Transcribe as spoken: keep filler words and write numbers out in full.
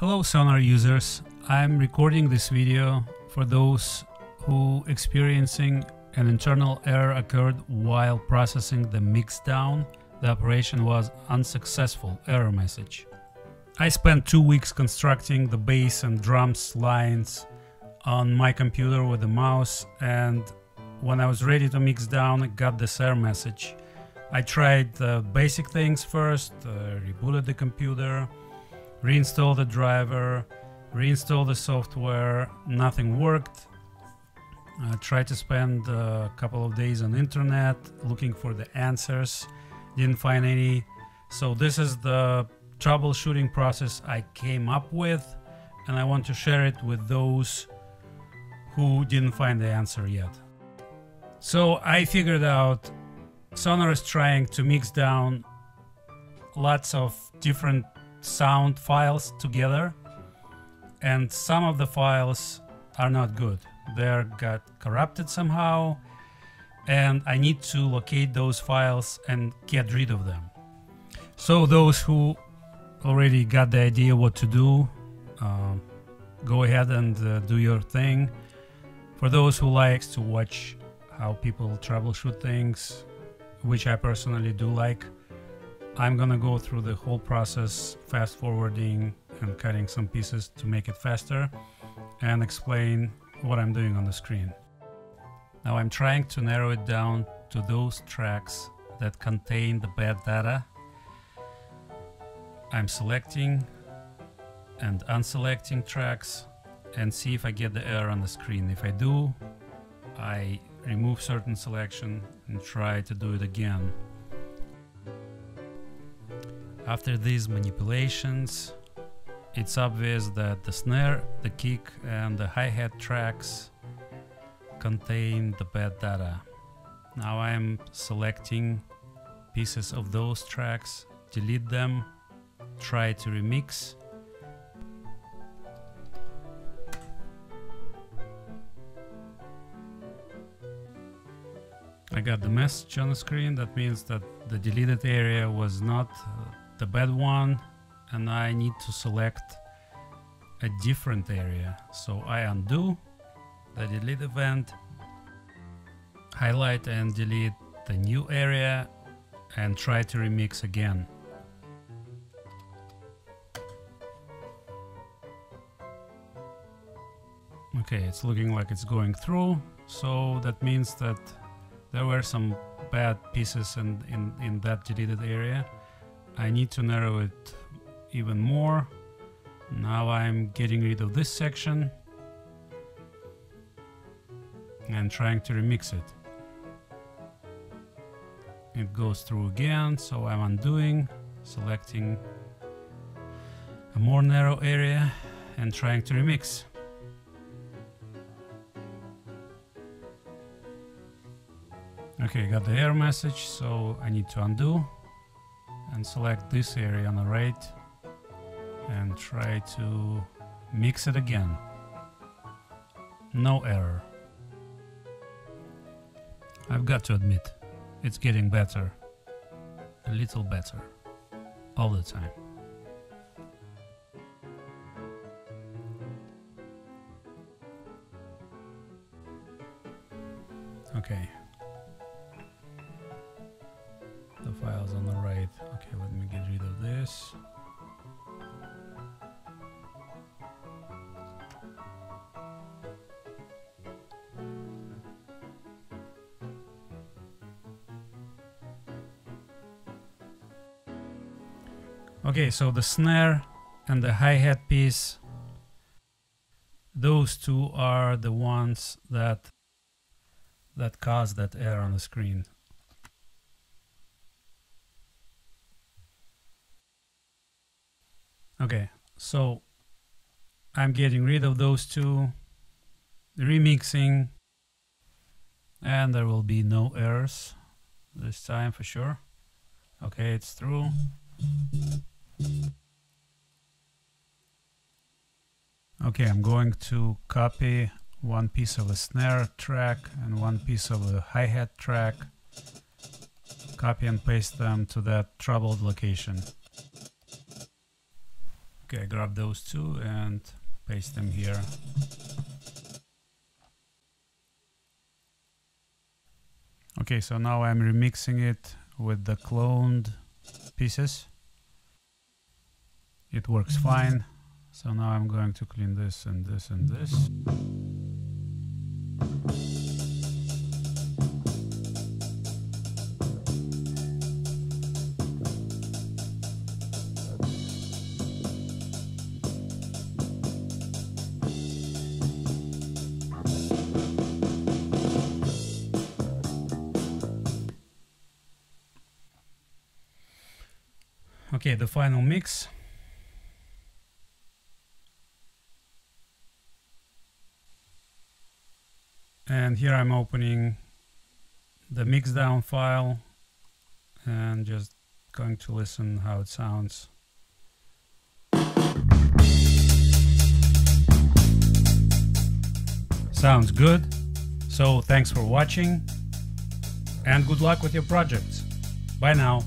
Hello Sonar users, I'm recording this video for those who experiencing an internal error occurred while processing the mixdown. The operation was unsuccessful error message. I spent two weeks constructing the bass and drums lines on my computer with the mouse, and when I was ready to mix down, I got this error message. I tried the basic things first, uh, rebooted the computer, reinstall the driver, reinstall the software, nothing worked. I tried to spend a couple of days on internet looking for the answers, didn't find any. So this is the troubleshooting process I came up with, and I want to share it with those who didn't find the answer yet. So I figured out Sonar is trying to mix down lots of different sound files together, and some of the files are not good. They got corrupted somehow, and I need to locate those files and get rid of them. So those who already got the idea what to do, uh, go ahead and uh, do your thing. For those who likes to watch how people troubleshoot things, which I personally do like, I'm gonna go through the whole process, fast forwarding and cutting some pieces to make it faster, and explain what I'm doing on the screen. Now I'm trying to narrow it down to those tracks that contain the bad data. I'm selecting and unselecting tracks and see if I get the error on the screen. If I do, I remove certain selection and try to do it again. After these manipulations, it's obvious that the snare, the kick, and the hi-hat tracks contain the bad data. Now I'm selecting pieces of those tracks, delete them, try to remix. I got the message on the screen. That means that the deleted area was not uh, the bad one, and I need to select a different area. So I undo the delete event, highlight and delete the new area, and try to remix again. Okay, it's looking like it's going through, so that means that there were some bad pieces in, in, in that deleted area. I need to narrow it even more. Now I'm getting rid of this section and trying to remix it. It goes through again, so I'm undoing, selecting a more narrow area and trying to remix. Okay, got the error message, so I need to undo and select this area on the right and try to mix it again. No error. I've got to admit, it's getting better, a little better, all the time. Okay. The files on the right. Okay, let me get rid of this. Okay, so the snare and the hi-hat piece, those two are the ones that that caused that error on the screen. Okay, so I'm getting rid of those two, remixing, and there will be no errors this time for sure. Okay, it's through. Okay, I'm going to copy one piece of a snare track and one piece of a hi-hat track, copy and paste them to that troubled location. Okay, grab those two and paste them here. Okay, so now I'm remixing it with the cloned pieces. It works fine. So now I'm going to clean this and this and this. Okay, the final mix. And here I'm opening the mixdown file and just going to listen how it sounds. Sounds good. So thanks for watching and good luck with your projects. Bye now.